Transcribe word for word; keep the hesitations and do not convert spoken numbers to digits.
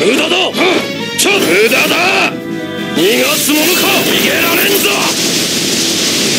無駄だ。無駄だ。逃がすものか。逃げられんぞ。